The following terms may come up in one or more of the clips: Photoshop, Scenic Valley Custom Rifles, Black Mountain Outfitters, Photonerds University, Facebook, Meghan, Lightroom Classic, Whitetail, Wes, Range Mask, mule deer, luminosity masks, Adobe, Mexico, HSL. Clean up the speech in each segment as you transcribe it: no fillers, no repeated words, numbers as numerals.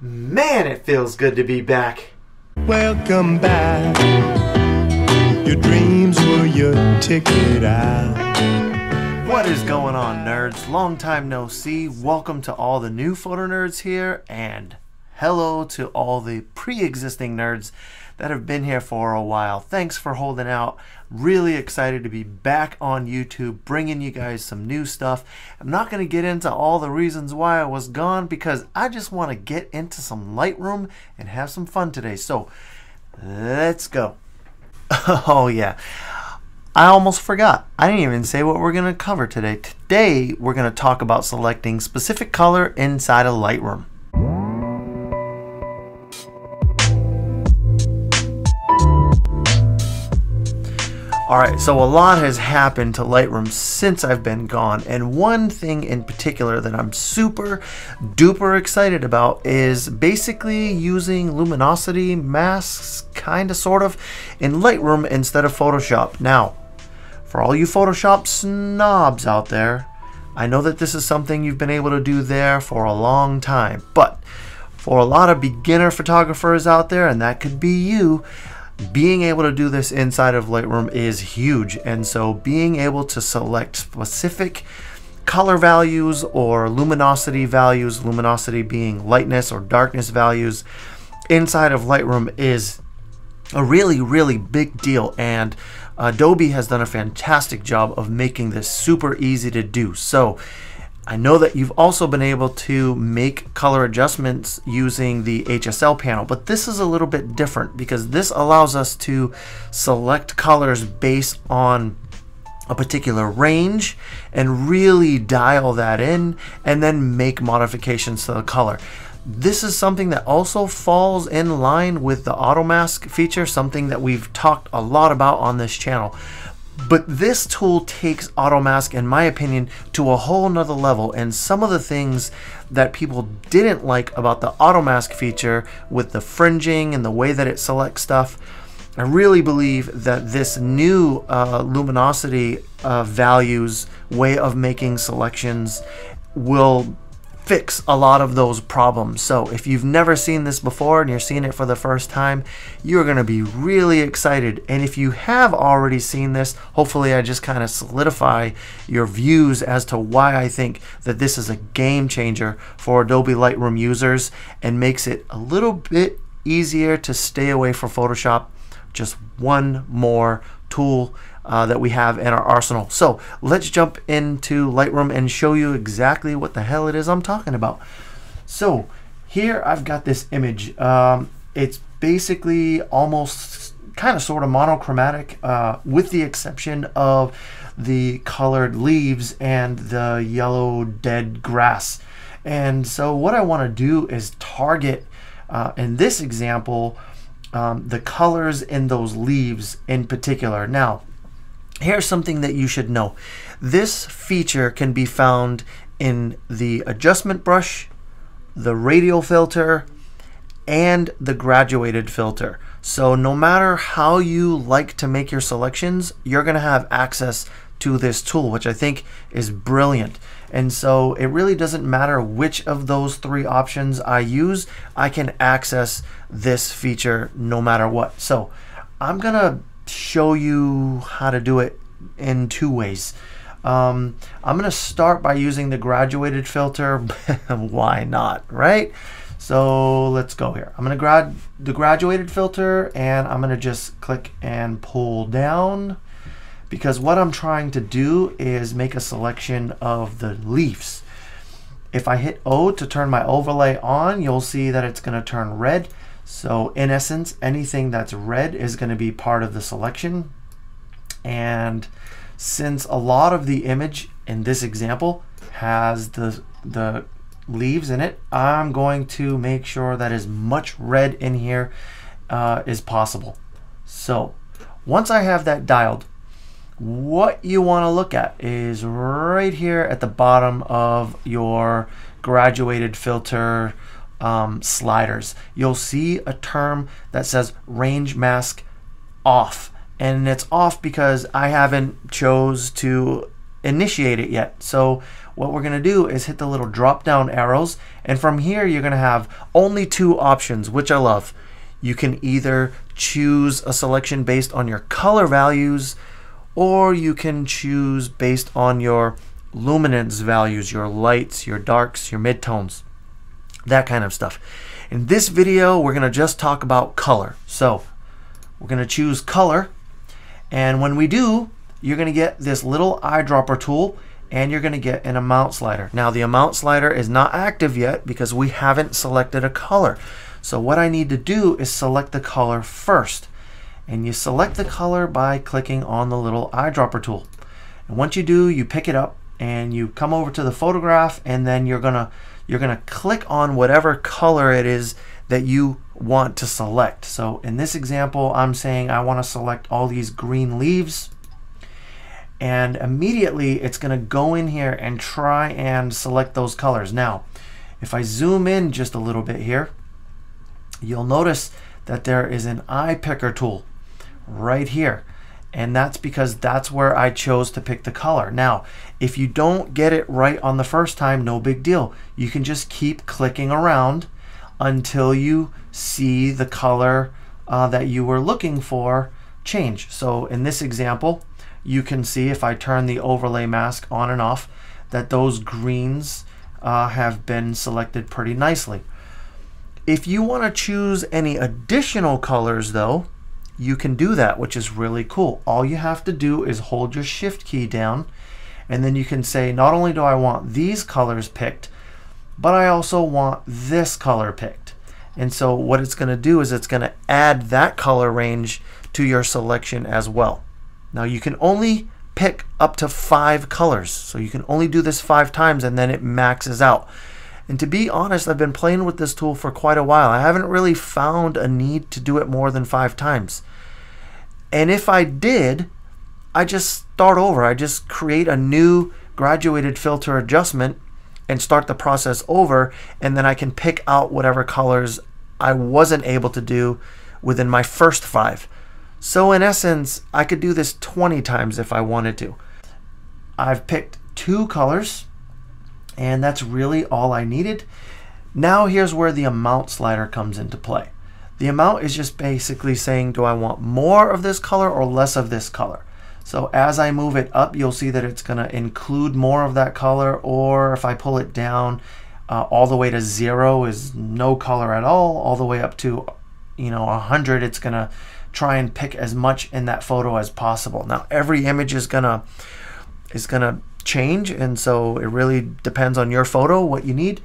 Man, it feels good to be back. Welcome back. Your dreams were your ticket out. What is going on, nerds? Long time no see. Welcome to all the new Photonerds here, and hello to all the pre-existing nerds that have been here for a while. Thanks for holding out. Really excited to be back on YouTube, bringing you guys some new stuff. I'm not going to get into all the reasons why I was gone because I just want to get into some Lightroom and have some fun today. So let's go. Oh yeah, I almost forgot. I didn't even say what we're going to cover today. Today we're going to talk about selecting specific color inside of Lightroom. Alright, so a lot has happened to Lightroom since I've been gone, and one thing in particular that I'm super duper excited about is basically using luminosity masks, kinda sort of, in Lightroom instead of Photoshop. Now, for all you Photoshop snobs out there, I know that this is something you've been able to do there for a long time, but for a lot of beginner photographers out there, and that could be you, being able to do this inside of Lightroom is huge. And so being able to select specific color values or luminosity values, luminosity being lightness or darkness values, inside of Lightroom is a really, really big deal. And Adobe has done a fantastic job of making this super easy to do. So I know that you've also been able to make color adjustments using the HSL panel, but this is a little bit different because this allows us to select colors based on a particular range and really dial that in and then make modifications to the color. This is something that also falls in line with the auto mask feature, something that we've talked a lot about on this channel. But this tool takes auto mask, in my opinion, to a whole nother level. And some of the things that people didn't like about the auto mask feature with the fringing and the way that it selects stuff, I really believe that this new luminosity values way of making selections will fix a lot of those problems. So if you've never seen this before and you're seeing it for the first time, you're going to be really excited. And if you have already seen this, hopefully I just kind of solidify your views as to why I think that this is a game changer for Adobe Lightroom users and makes it a little bit easier to stay away from Photoshop. Just one more tool that we have in our arsenal. So let's jump into Lightroom and show you exactly what the hell it is I'm talking about. So here I've got this image. It's basically almost kind of sort of monochromatic with the exception of the colored leaves and the yellow dead grass. And so what I want to do is target, in this example, the colors in those leaves in particular. Now, here's something that you should know. This feature can be found in the adjustment brush, the radial filter, and the graduated filter. So no matter how you like to make your selections, you're going to have access to this tool, which I think is brilliant. And so it really doesn't matter which of those three options I use, I can access this feature no matter what. So I'm gonna show you how to do it in two ways. I'm gonna start by using the graduated filter. Why not, right? So let's go here. I'm gonna grab the graduated filter and I'm gonna just click and pull down, because what I'm trying to do is make a selection of the leaves. If I hit O to turn my overlay on, you'll see that it's gonna turn red. So in essence, anything that's red is gonna be part of the selection. And since a lot of the image in this example has the leaves in it, I'm going to make sure that as much red in here as possible. So once I have that dialed, what you want to look at is right here at the bottom of your graduated filter sliders. You'll see a term that says Range Mask Off, and it's off because I haven't chose to initiate it yet. So what we're going to do is hit the little drop down arrows, and from here you're going to have only two options, which I love. You can either choose a selection based on your color values, or you can choose based on your luminance values, your lights, your darks, your midtones, that kind of stuff. In this video, we're going to just talk about color. So we're going to choose color, and when we do, you're going to get this little eyedropper tool, and you're going to get an amount slider. Now the amount slider is not active yet because we haven't selected a color. So what I need to do is select the color first. And you select the color by clicking on the little eyedropper tool. And once you do, you pick it up and you come over to the photograph, and then you're gonna click on whatever color it is that you want to select. So in this example, I'm saying I want to select all these green leaves. And immediately it's going to go in here and try and select those colors. Now, if I zoom in just a little bit here, you'll notice that there is an eye picker tool right here. And that's because that's where I chose to pick the color. Now, if you don't get it right on the first time, no big deal. You can just keep clicking around until you see the color that you were looking for change. So in this example, you can see if I turn the overlay mask on and off that those greens have been selected pretty nicely. If you want to choose any additional colors though, you can do that, which is really cool. All you have to do is hold your shift key down, and then you can say, not only do I want these colors picked, but I also want this color picked. And so what it's going to do is it's going to add that color range to your selection as well. Now you can only pick up to 5 colors, so you can only do this 5 times and then it maxes out. And to be honest, I've been playing with this tool for quite a while. I haven't really found a need to do it more than 5 times. And if I did, I just start over. I just create a new graduated filter adjustment and start the process over, and then I can pick out whatever colors I wasn't able to do within my first 5. So in essence, I could do this 20 times if I wanted to. I've picked 2 colors, and that's really all I needed. Now here's where the amount slider comes into play. The amount is just basically saying, do I want more of this color or less of this color? So as I move it up, you'll see that it's going to include more of that color, or if I pull it down all the way to 0 is no color at all the way up to 100, it's going to try and pick as much in that photo as possible. Now every image is gonna change, and so it really depends on your photo what you need.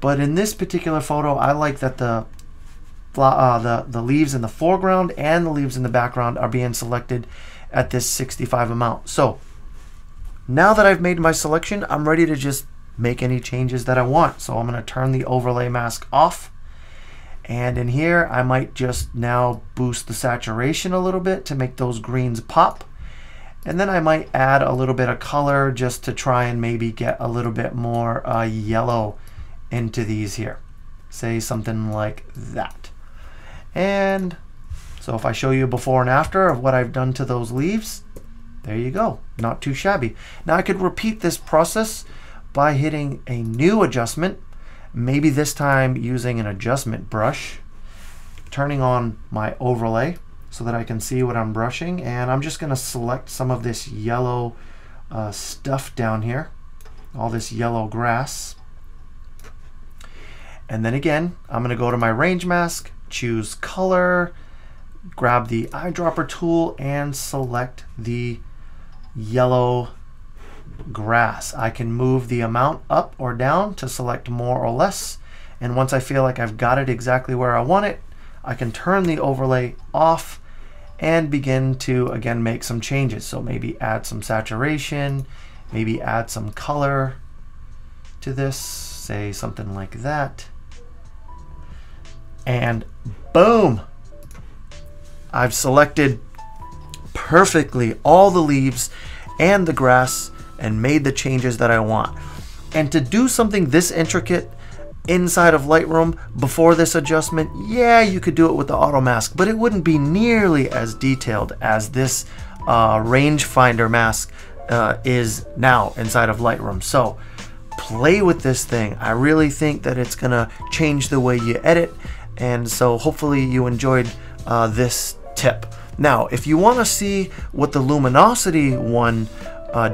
But in this particular photo, I like that the leaves in the foreground and the leaves in the background are being selected at this 65 amount. So now that I've made my selection, I'm ready to just make any changes that I want. So I'm going to turn the overlay mask off. And in here, I might just now boost the saturation a little bit to make those greens pop. And then I might add a little bit of color just to try and maybe get a little bit more yellow into these here. Say something like that. And so if I show you before and after of what I've done to those leaves, there you go. Not too shabby. Now I could repeat this process by hitting a new adjustment. Maybe this time using an adjustment brush, turning on my overlay so that I can see what I'm brushing, and I'm just going to select some of this yellow stuff down here, all this yellow grass. And then again, I'm going to go to my range mask, choose color, grab the eyedropper tool, and select the yellow grass. I can move the amount up or down to select more or less, and once I feel like I've got it exactly where I want it, I can turn the overlay off and begin to again make some changes. So maybe add some saturation, maybe add some color to this, say something like that, and boom, I've selected perfectly all the leaves and the grass and made the changes that I want. And to do something this intricate inside of Lightroom before this adjustment, yeah, you could do it with the auto mask, but it wouldn't be nearly as detailed as this rangefinder mask is now inside of Lightroom. So play with this thing. I really think that it's gonna change the way you edit, and so hopefully you enjoyed this tip. Now, if you want to see what the luminosity one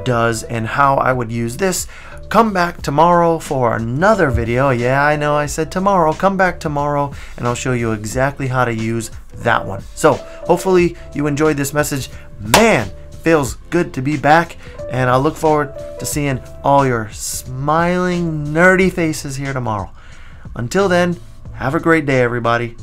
does and how I would use this, come back tomorrow for another video. Yeah, I know I said tomorrow. Come back tomorrow and I'll show you exactly how to use that one. So hopefully you enjoyed this message. Man, feels good to be back, and I'll look forward to seeing all your smiling nerdy faces here tomorrow. Until then, have a great day, everybody.